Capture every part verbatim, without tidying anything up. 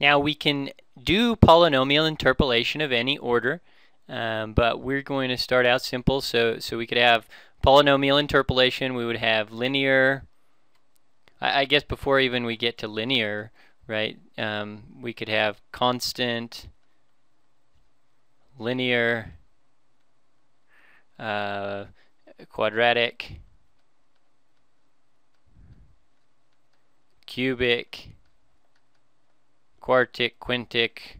Now we can do polynomial interpolation of any order, um, but we're going to start out simple, so so we could have polynomial interpolation. We would have linear, I, I guess before even we get to linear, right, um, we could have constant, linear, uh, quadratic, cubic, quartic, quintic,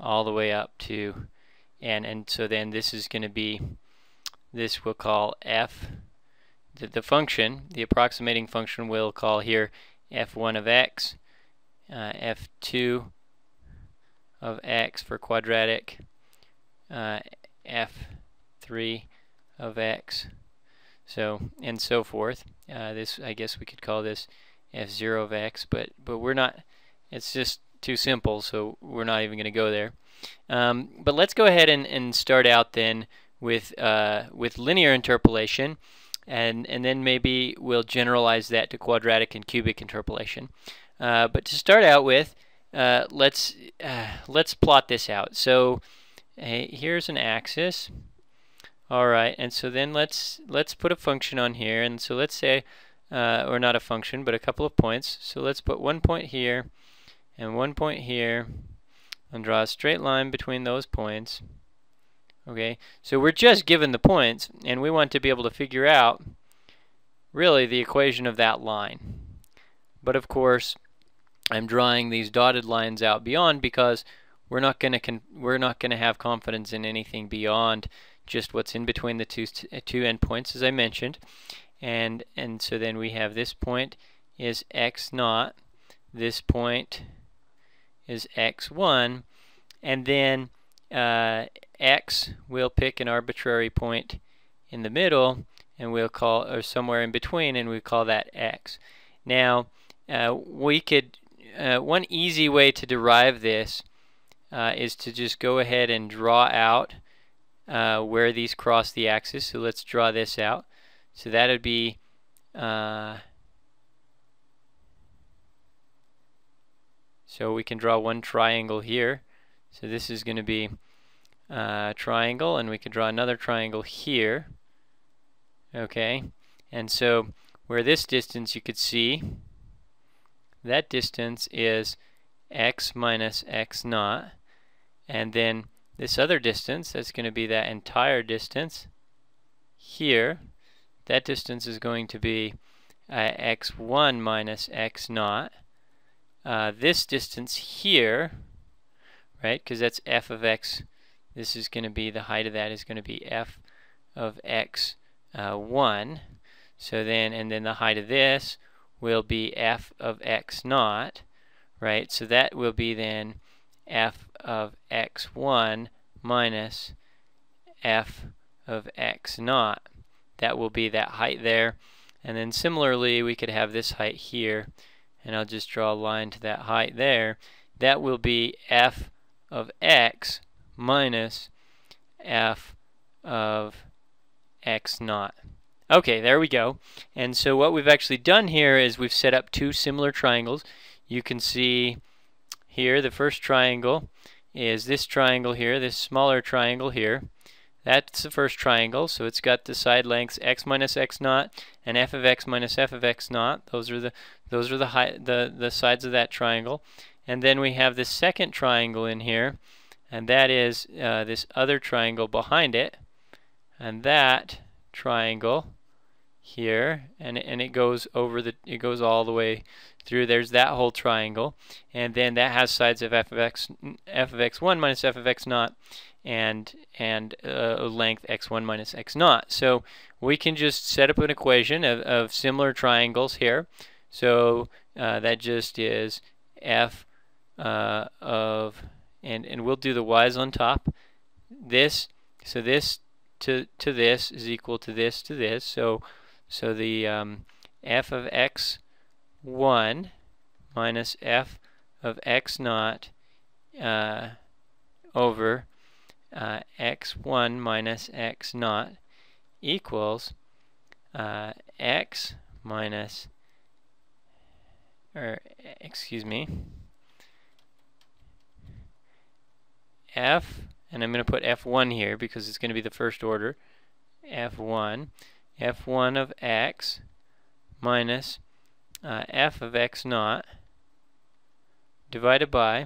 all the way up to, and and so then this is going to be, this we'll call f, the, the function, the approximating function we'll call here f one of x, uh, f two of x for quadratic, uh, f three of x, so and so forth. Uh, this, I guess we could call this f zero of x, but but we're not, it's just too simple, so we're not even going to go there. Um, but let's go ahead and, and start out then with uh, with linear interpolation, and and then maybe we'll generalize that to quadratic and cubic interpolation. Uh, but to start out with, uh, let's uh, let's plot this out. So uh, here's an axis. All right, and so then let's let's put a function on here, and so let's say, uh, or not a function, but a couple of points. So let's put one point here and one point here, and draw a straight line between those points. Okay, so we're just given the points, and we want to be able to figure out really the equation of that line. But of course, I'm drawing these dotted lines out beyond because we're not going to we're not going to have confidence in anything beyond just what's in between the two two endpoints, as I mentioned. And and so then we have this point is x naught, this point is x one, and then uh, x, we'll pick an arbitrary point in the middle, and we'll call, or somewhere in between, and we call that x. Now uh, we could, uh, one easy way to derive this uh, is to just go ahead and draw out uh, where these cross the axis. So let's draw this out. So that would be uh, so we can draw one triangle here. So this is going to be a triangle, and we could draw another triangle here. Okay, and so where this distance, you could see that distance is x minus x naught, and then this other distance, that's going to be that entire distance here, that distance is going to be uh, x one minus x naught. Uh, this distance here, right, because that's f of x, this is going to be, the height of that is going to be f of x uh, one, so then, and then the height of this will be f of x naught, right, so that will be then f of x one minus f of x naught, that will be that height there. And then similarly we could have this height here, and I'll just draw a line to that height there. That will be f of x minus f of x naught. Okay, there we go. And so what we've actually done here is we've set up two similar triangles. You can see here the first triangle is this triangle here, this smaller triangle here. That's the first triangle, so it's got the side lengths x minus x naught and f of x minus f of x naught. Those are the those are the high, the the sides of that triangle, and then we have this second triangle in here, and that is uh, this other triangle behind it, and that triangle here, and and it goes over the it goes all the way through. There's that whole triangle, and then that has sides of f of x f of x one minus f of x naught, and and uh, length x one minus x naught. So we can just set up an equation of, of similar triangles here. So uh, that just is f uh, of, and and we'll do the y's on top. This, so this to to this is equal to this to this. So so the um, f of x one minus f of x naught uh, over Uh, x one minus x naught equals uh, x minus, or excuse me, F, and I'm going to put F one here because it's going to be the first order. F one. F one of x minus uh, f of x naught divided by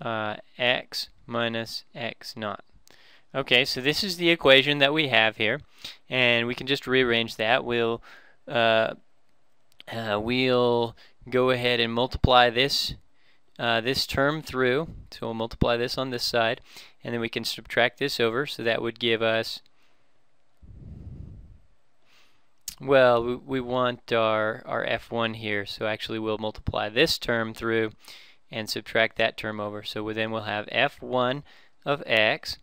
uh, x minus x naught. Okay, so this is the equation that we have here, and we can just rearrange that. We'll uh, uh, we'll go ahead and multiply this uh, this term through. So we'll multiply this on this side, and then we can subtract this over. So that would give us, well, we, we want our our F one here. So actually, we'll multiply this term through and subtract that term over. So then we'll have F one of x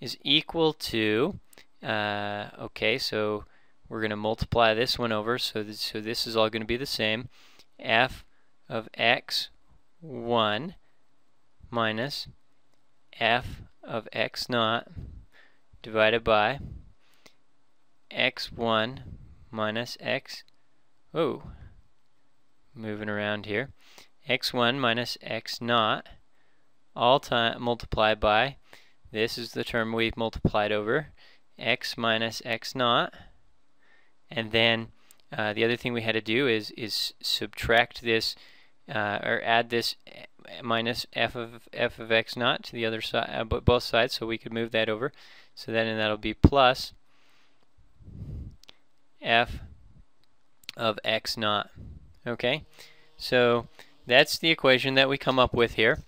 is equal to, uh, okay, so we're going to multiply this one over, so th so this is all going to be the same, f of x one minus f of x naught divided by x one minus x, oh, moving around here, x one minus x naught, all time multiplied by, this is the term we've multiplied over, x minus x naught, and then uh, the other thing we had to do is is subtract this uh, or add this minus f of f of x naught to the other side, uh, both sides, so we could move that over. So then and that'll be plus f of x naught. Okay, so that's the equation that we come up with here,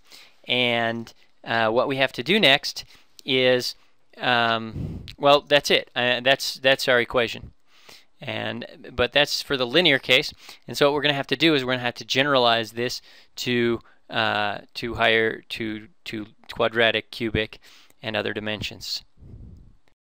and. Uh, what we have to do next is, um, well, that's it. Uh, that's that's our equation, and but that's for the linear case. And so what we're going to have to do is we're going to have to generalize this to uh, to higher to to quadratic, cubic, and other dimensions.